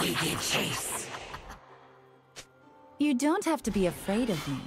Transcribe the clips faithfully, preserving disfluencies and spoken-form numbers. we can chase. You don't have to be afraid of me.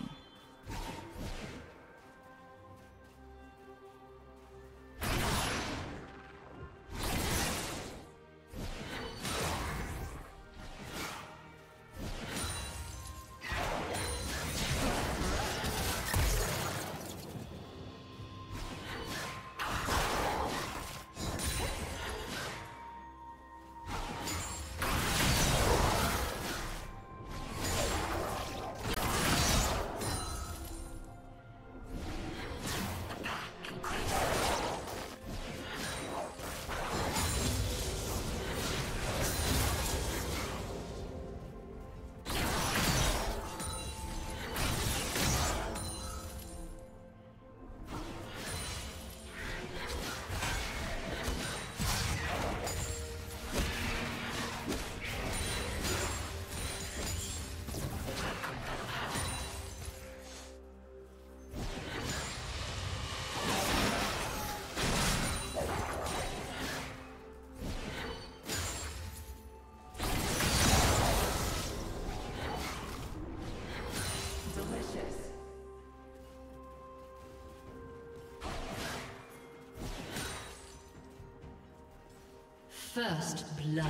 First blood.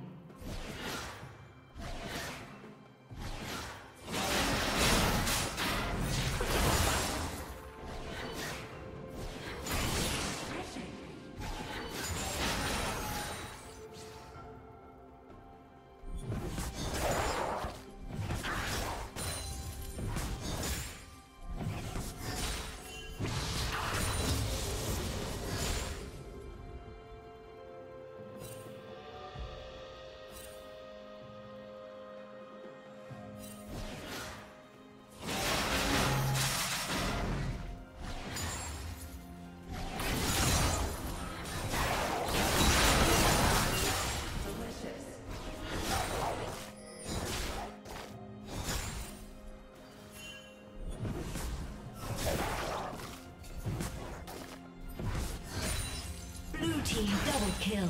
Double kill.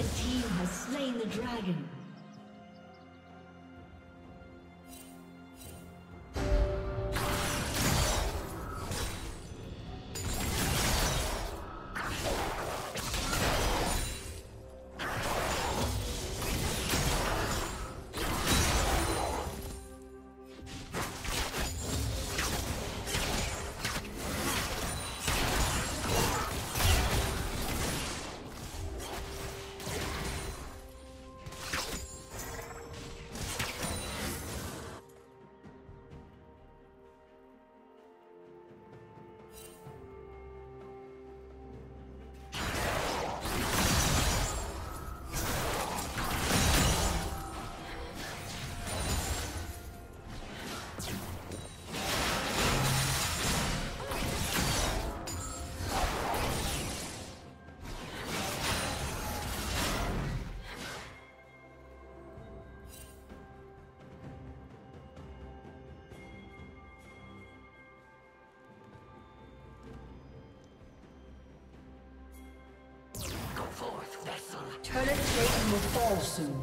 Red team has slain the dragon. Turret plate will fall soon.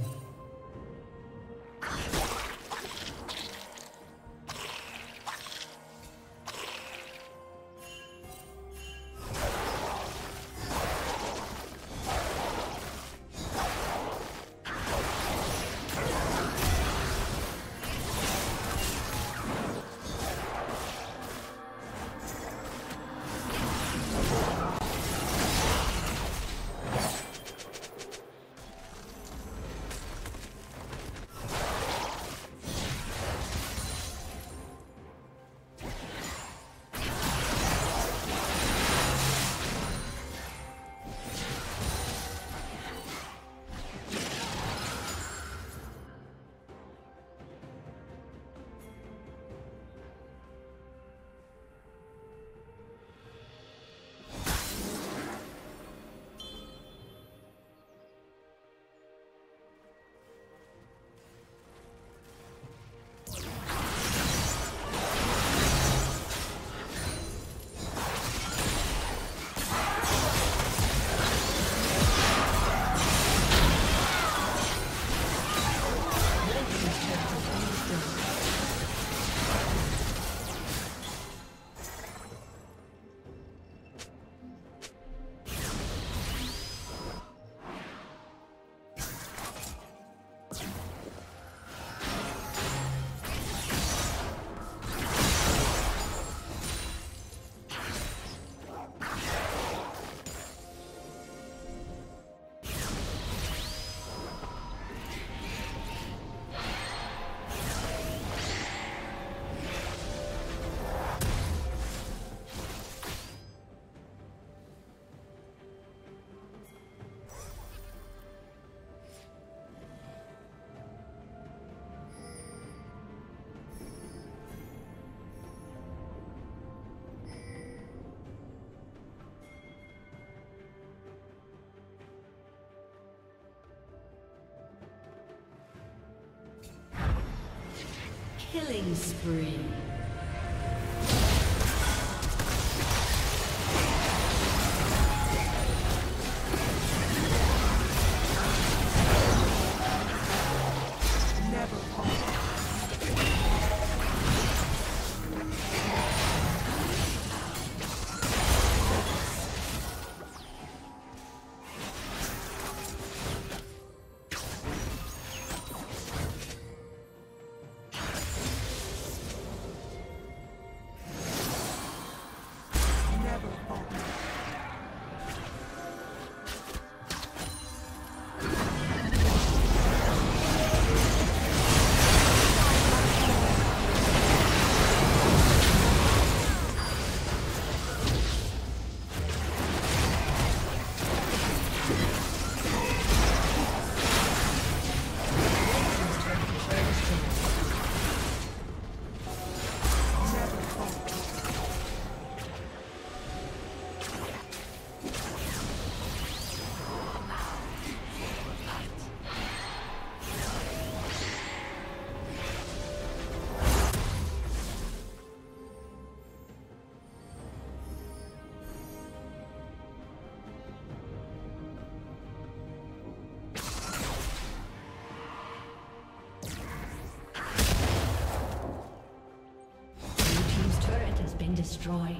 Killing spree. destroyed.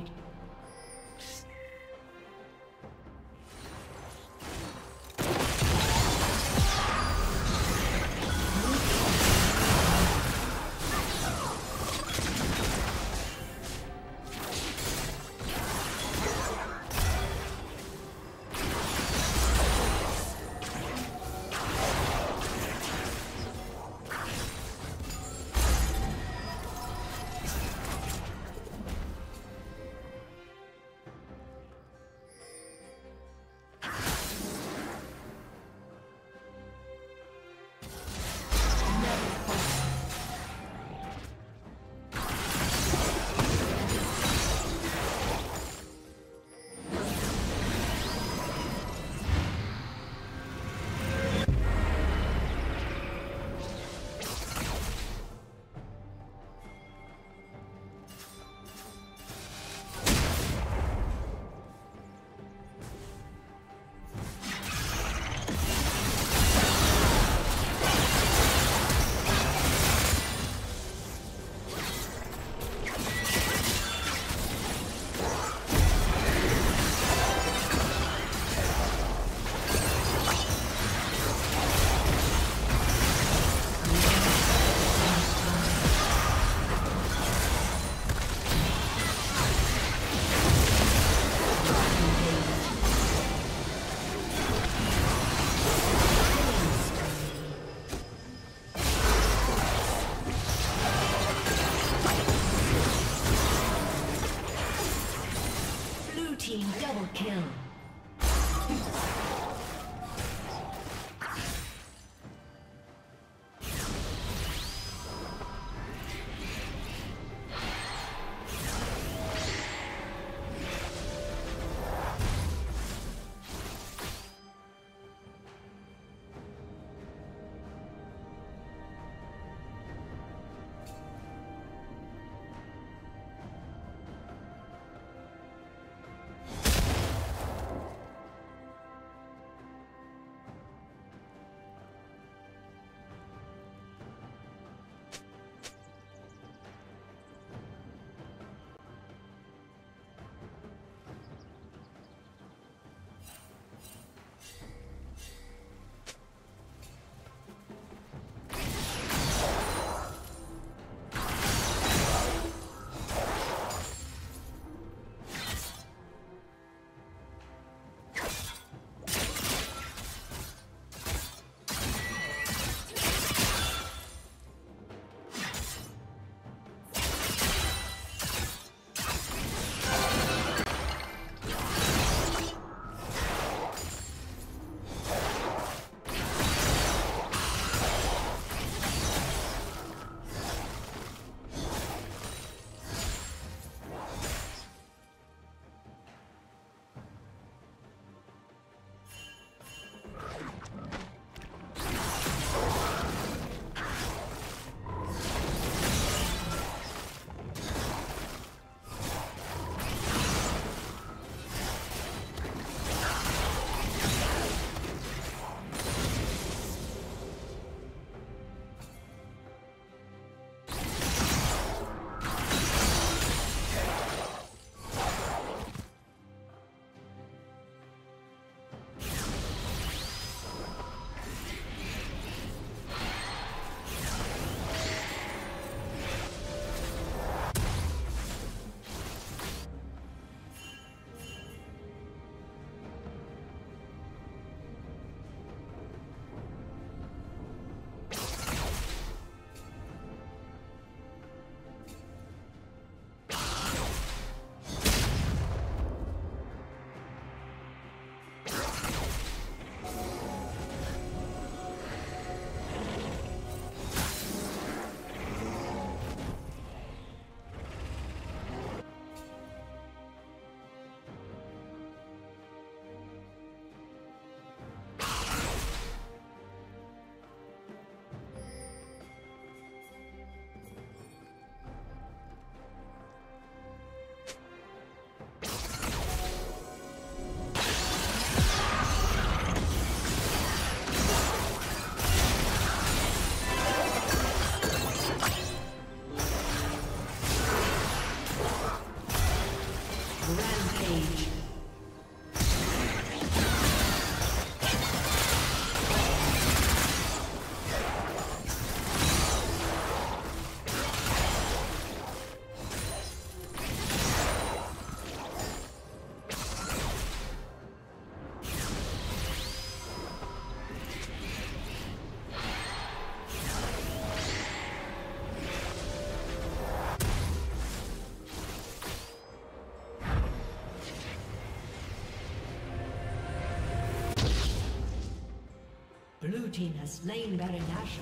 Blue team has slain Baron Nashor.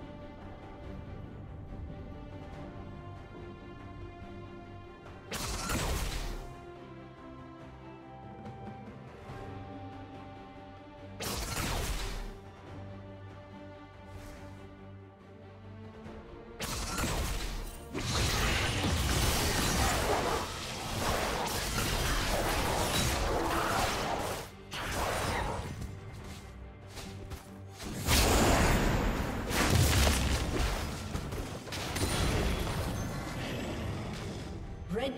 Red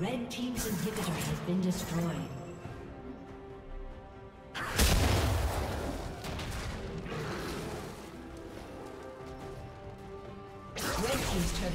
Red team's turret